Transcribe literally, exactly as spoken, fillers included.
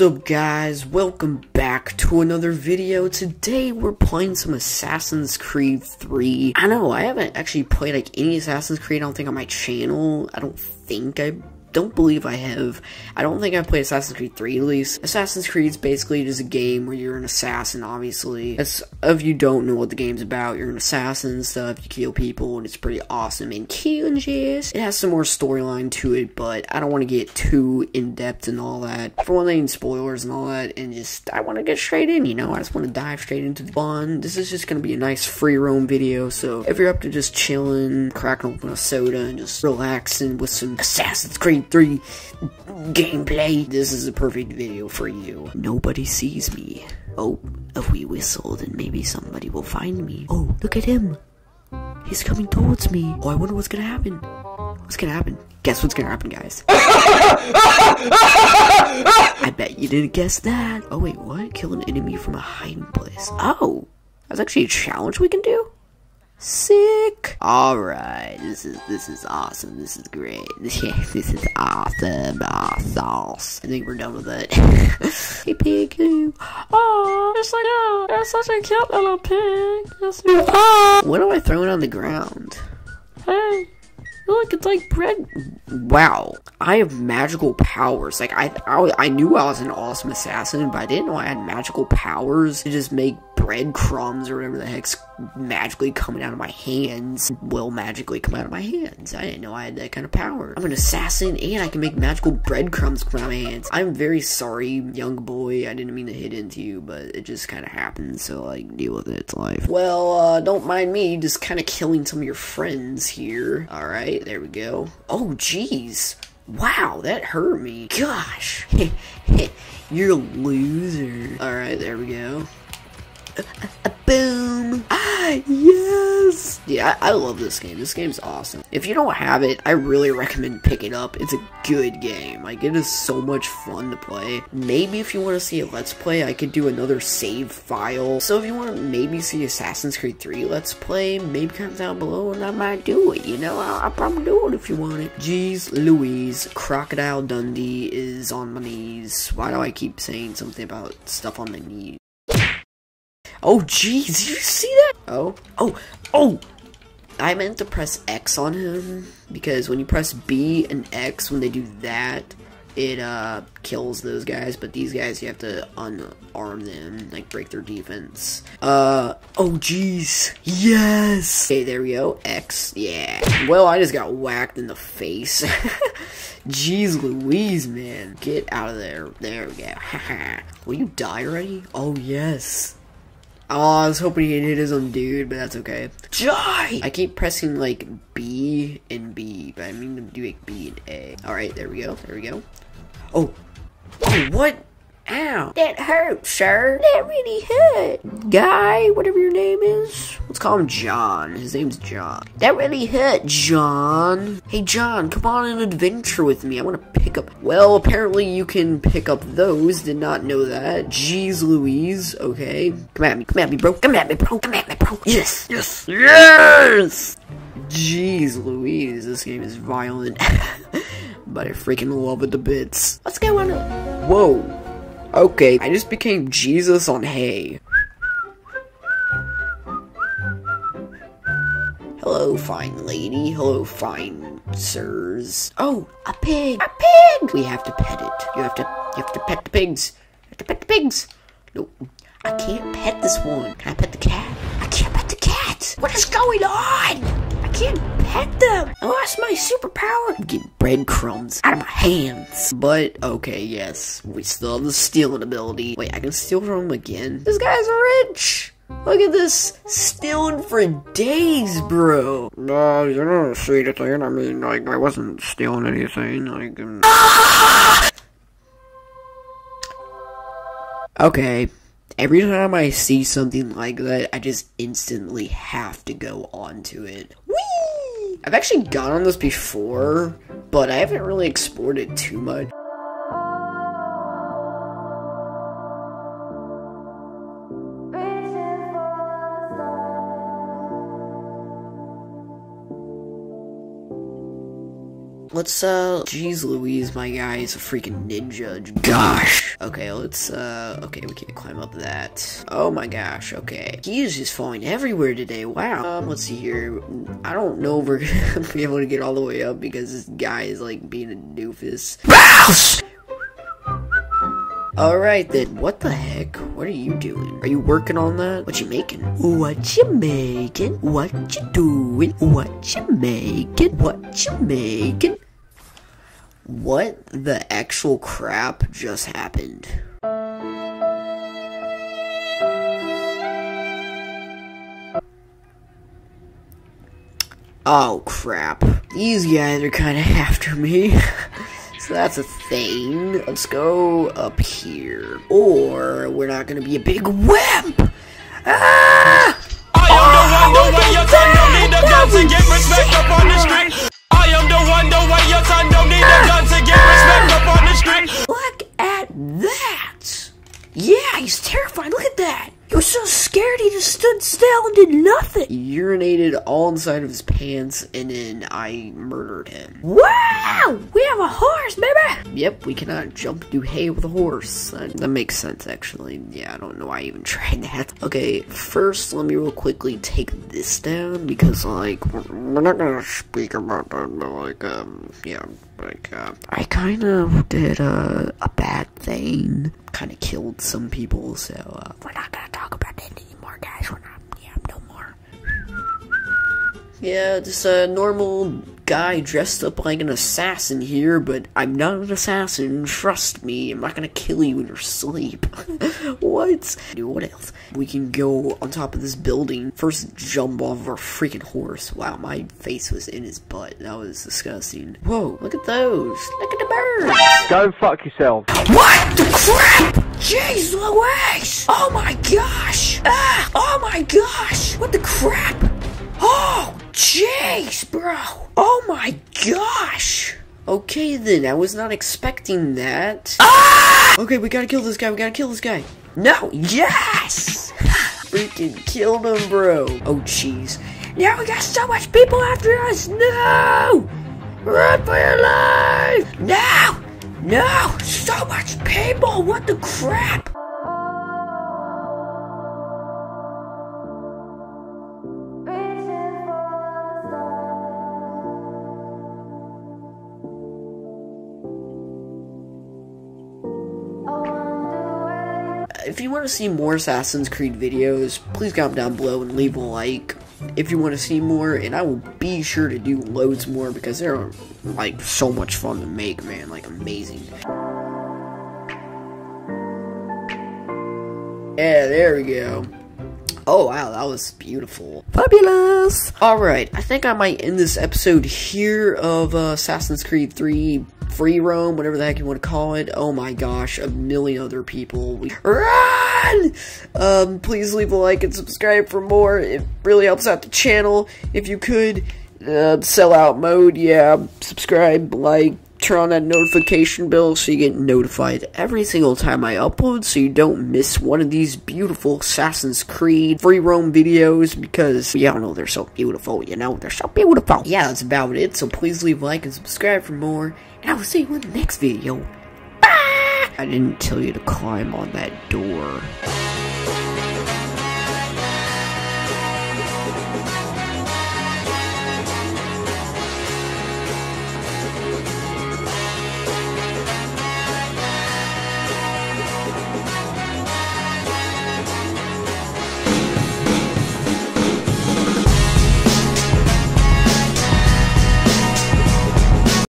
What's up, guys? Welcome back to another video. Today we're playing some Assassin's Creed three. I know, I haven't actually played like any Assassin's Creed, I don't think, on my channel. I don't think I... don't believe I have. I don't think I played Assassin's Creed three at least. Assassin's Creed is basically just a game where you're an assassin, obviously. That's, if you don't know what the game's about, you're an assassin and stuff, you kill people, and it's pretty awesome and cute and jazz. It has some more storyline to it, but I don't want to get too in-depth and all that. For one thing, spoilers and all that, and just, I want to get straight in, you know? I just want to dive straight into the fun. This is just going to be a nice free roam video, so if you're up to just chilling, cracking open a soda, and just relaxing with some Assassin's Creed three gameplay, this is a perfect video for you. Nobody sees me. Oh, if we whistle, then maybe somebody will find me. Oh, look at him. He's coming towards me. Oh, I wonder what's gonna happen. What's gonna happen? Guess what's gonna happen, guys. I bet you didn't guess that. Oh, wait, what? Kill an enemy from a hiding place. Oh, that's actually a challenge we can do? Sick. All right, this is this is awesome. This is great. Yeah, this is awesome. Ah, sauce. I think we're done with it. Hey, pig. Oh, it's like oh, it's such a cute little pig. It's, oh. What am I throwing on the ground? Hey, look, it's like bread. Wow, I have magical powers. Like I, I, I knew I was an awesome assassin, but I didn't know I had magical powers to just make bread crumbs or whatever the heck's magically coming out of my hands will magically come out of my hands. I didn't know I had that kind of power. I'm an assassin and I can make magical breadcrumbs come out of my hands. I'm very sorry, young boy. I didn't mean to hit into you, but it just kind of happened, so like, deal with it. It's life. Well, uh, don't mind me just kind of killing some of your friends here. Alright, there we go. Oh, jeez. Wow, that hurt me. Gosh. You're a loser. Alright, there we go. Uh, uh, boom! Ah, yes! Yeah, I, I love this game. This game's awesome. If you don't have it, I really recommend picking it up. It's a good game. Like, it is so much fun to play. Maybe if you want to see a Let's Play, I could do another save file. So if you want to maybe see Assassin's Creed three Let's Play, maybe comment down below and I might do it. You know, I'll, I'll probably do it if you want it. Jeez Louise, Crocodile Dundee is on my knees. Why do I keep saying something about stuff on my knees? Oh, jeez, you see that? Oh, oh, oh! I meant to press X on him, because when you press B and X, when they do that, it, uh, kills those guys, but these guys, you have to unarm them, like, break their defense. Uh, oh, jeez. Yes! Okay, there we go. X, yeah. Well, I just got whacked in the face. Jeez Louise, man. Get out of there. There we go. Will you die already? Oh, yes. Oh, I was hoping he hit his own dude, but that's okay. Die! I keep pressing, like, B and B, but I mean to do, like, B and A. Alright, there we go, there we go. Oh! Oh, what? Ow! That hurt, sir! That really hurt! Guy, whatever your name is. Let's call him John. His name's John. That really hurt, John! Hey, John, come on an adventure with me. I want to pick up... Well, apparently you can pick up those. Did not know that. Jeez Louise. Okay. Come at me. Come at me, bro. Come at me, bro. Come at me, bro. Yes! Yes! Yes! Jeez Louise. This game is violent. But I freaking love it to bits. Let's go on a... Whoa. Okay, I just became Jesus on hay. Hello, fine lady. Hello, fine sirs. Oh, a pig! A pig! We have to pet it. You have to, you have to pet the pigs. You have to pet the pigs. No, I can't pet this one. Can I pet the cat? I can't pet the cat. What is going on? I can't pet them. I lost my superpower. Get breadcrumbs out of my hands. But, okay, yes. We still have the stealing ability. Wait, I can steal from him again? This guy's rich. Look at this. Stealing for days, bro. No, uh, you don't see the thing. I mean, like, I wasn't stealing anything. Like, um... ah! Okay. Every time I see something like that, I just instantly have to go onto it. Whee! I've actually gone on this before, but I haven't really explored it too much. Let's, uh, jeez Louise, my guy is a freaking ninja. Gosh. Okay, let's, uh, okay, we can't climb up that. Oh my gosh, okay. He is just falling everywhere today, wow. Um, let's see here. I don't know if we're gonna be able to get all the way up because this guy is, like, being a doofus. Mouse! Alright then, what the heck? What are you doing? Are you working on that? What you making? What you making? What you doing? What you making? What you making? What the actual crap just happened? Oh crap. These guys are kinda after me. So that's a thing. Let's go up here. Or we're not gonna be a big wimp! Ah! I am the one, the way your son don't need a gun to get respect up on the street. I am the one, the way your son don't need a gun to get respect up on the street. Look at that! Yeah, he's terrified, look at that! He was so scared he just stood still and did nothing! He urinated all inside of his pants and then I murdered him. Wow! We have a horse, baby! Yep, we cannot jump through hay with a horse. That, that makes sense, actually. Yeah, I don't know why I even tried that. Okay, first, let me real quickly take this down because, like, we're not gonna speak about that, but, like, um, yeah, like, uh, I kind of did uh, a bad thing. Kind of killed some people, so, uh, we're not gonna talk about that anymore, guys. We're not, yeah, no more. Yeah, just a normal guy dressed up like an assassin here, but I'm not an assassin, trust me. I'm not gonna kill you in your sleep. What? Dude, what else? We can go on top of this building, first jump off of our freaking horse. Wow, my face was in his butt. That was disgusting. Whoa, look at those. Look at the birds. Go fuck yourself. What the crap? Jeez Louise! Oh my gosh! Ah! Oh my gosh! What the crap? Oh, jeez, bro! Oh my gosh! Okay then, I was not expecting that. Ah! Okay, we gotta kill this guy, we gotta kill this guy. No! Yes! Freaking killed him, bro. Oh, jeez. Now we got so much people after us! No! Run for your life! No! No! So much people! What the crap? If you want to see more Assassin's Creed videos, please comment down below and leave a like if you want to see more, and I will be sure to do loads more because they're, like, so much fun to make, man, like, amazing. Yeah, there we go. Oh, wow, that was beautiful. Fabulous! Alright, I think I might end this episode here of uh, Assassin's Creed three Free Roam, whatever the heck you want to call it. Oh my gosh, a million other people. We run! Um, please leave a like and subscribe for more. It really helps out the channel. If you could, uh, sell out mode, yeah, subscribe, like, turn on that notification bell so you get notified every single time I upload so you don't miss one of these beautiful Assassin's Creed free roam videos because y'all know they're so beautiful, you know, they're so beautiful. Yeah, that's about it, so please leave a like and subscribe for more, and I will see you in the next video. Bye! I didn't tell you to climb on that door.